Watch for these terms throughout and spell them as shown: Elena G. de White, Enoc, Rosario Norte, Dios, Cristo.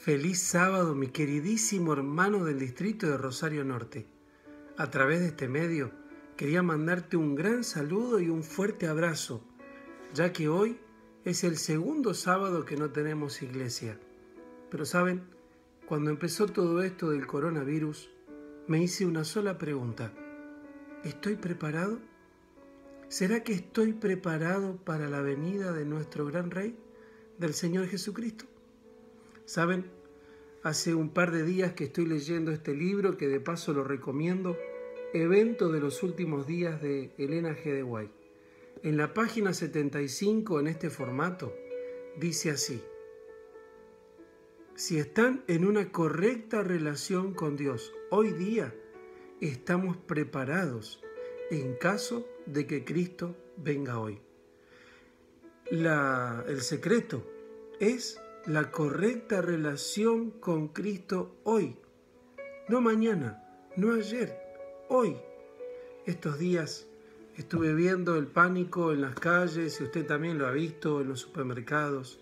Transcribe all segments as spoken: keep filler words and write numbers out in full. Feliz sábado, mi queridísimo hermano del distrito de Rosario Norte. A través de este medio quería mandarte un gran saludo y un fuerte abrazo, ya que hoy es el segundo sábado que no tenemos iglesia. Pero saben, cuando empezó todo esto del coronavirus, me hice una sola pregunta. ¿Estoy preparado? ¿Será que estoy preparado para la venida de nuestro gran Rey, del Señor Jesucristo? ¿Saben? Hace un par de días que estoy leyendo este libro, que de paso lo recomiendo, Evento de los últimos días, de Elena G. de White. En la página setenta y cinco, en este formato, dice así: si están en una correcta relación con Dios hoy día, estamos preparados en caso de que Cristo venga hoy. La, el secreto es la correcta relación con Cristo hoy, no mañana, no ayer, hoy. Estos días estuve viendo el pánico en las calles, y usted también lo ha visto en los supermercados.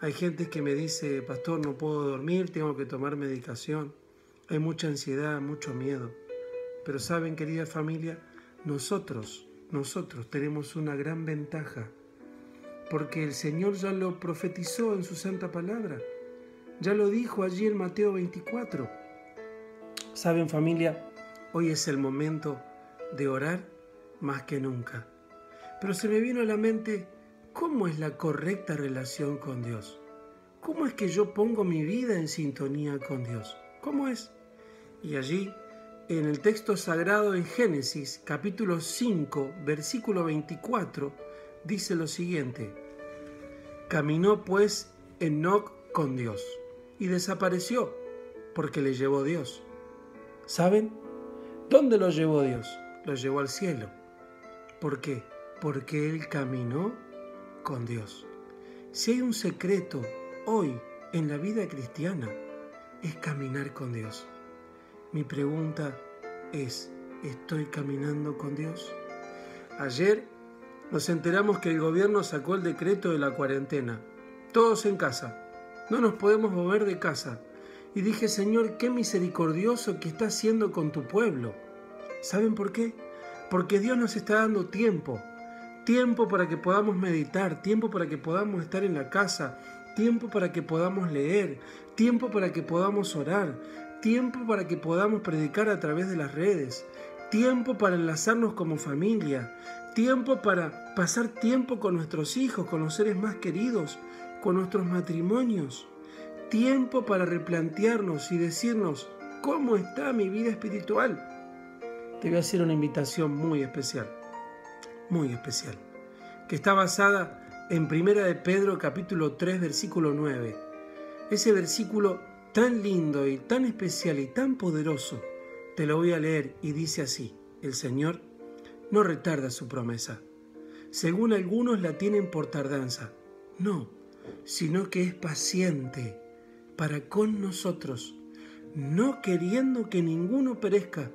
Hay gente que me dice: pastor, no puedo dormir, tengo que tomar medicación. Hay mucha ansiedad, mucho miedo. Pero saben, querida familia, nosotros, nosotros tenemos una gran ventaja, porque el Señor ya lo profetizó en su santa palabra. Ya lo dijo allí en Mateo veinticuatro. Saben, familia, hoy es el momento de orar más que nunca. Pero se me vino a la mente, ¿cómo es la correcta relación con Dios? ¿Cómo es que yo pongo mi vida en sintonía con Dios? ¿Cómo es? Y allí, en el texto sagrado en Génesis, capítulo cinco, versículo veinticuatro, dice lo siguiente: caminó pues Enoc con Dios, y desapareció, porque le llevó Dios. ¿Saben? ¿Dónde lo llevó Dios? Lo llevó al cielo. ¿Por qué? Porque él caminó con Dios. Si hay un secreto hoy en la vida cristiana, es caminar con Dios. Mi pregunta es, ¿estoy caminando con Dios? Ayer nos enteramos que el gobierno sacó el decreto de la cuarentena. Todos en casa. No nos podemos mover de casa. Y dije: Señor, qué misericordioso que estás siendo con tu pueblo. ¿Saben por qué? Porque Dios nos está dando tiempo. Tiempo para que podamos meditar, tiempo para que podamos estar en la casa, tiempo para que podamos leer, tiempo para que podamos orar, tiempo para que podamos predicar a través de las redes, tiempo para enlazarnos como familia, tiempo para pasar tiempo con nuestros hijos, con los seres más queridos, con nuestros matrimonios, tiempo para replantearnos y decirnos: ¿cómo está mi vida espiritual? Te voy a hacer una invitación muy especial, muy especial, que está basada en Primera de Pedro, capítulo tres, versículo nueve. Ese versículo tan lindo y tan especial y tan poderoso, te lo voy a leer, y dice así: el Señor no retarda su promesa, según algunos la tienen por tardanza. No, sino que es paciente para con nosotros, no queriendo que ninguno perezca,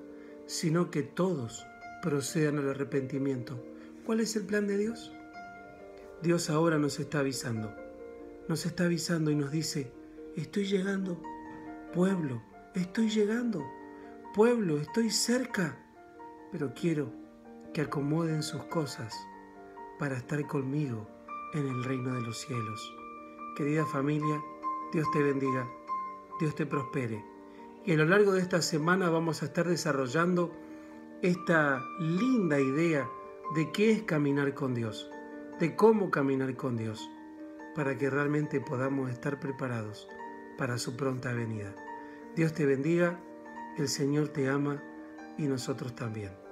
sino que todos procedan al arrepentimiento. ¿Cuál es el plan de Dios? Dios ahora nos está avisando, nos está avisando y nos dice: estoy llegando, pueblo, estoy llegando, pueblo, estoy cerca, pero quiero que acomoden sus cosas para estar conmigo en el reino de los cielos. Querida familia, Dios te bendiga, Dios te prospere. Y a lo largo de esta semana vamos a estar desarrollando esta linda idea de qué es caminar con Dios, de cómo caminar con Dios, para que realmente podamos estar preparados para su pronta venida. Dios te bendiga, el Señor te ama y nosotros también.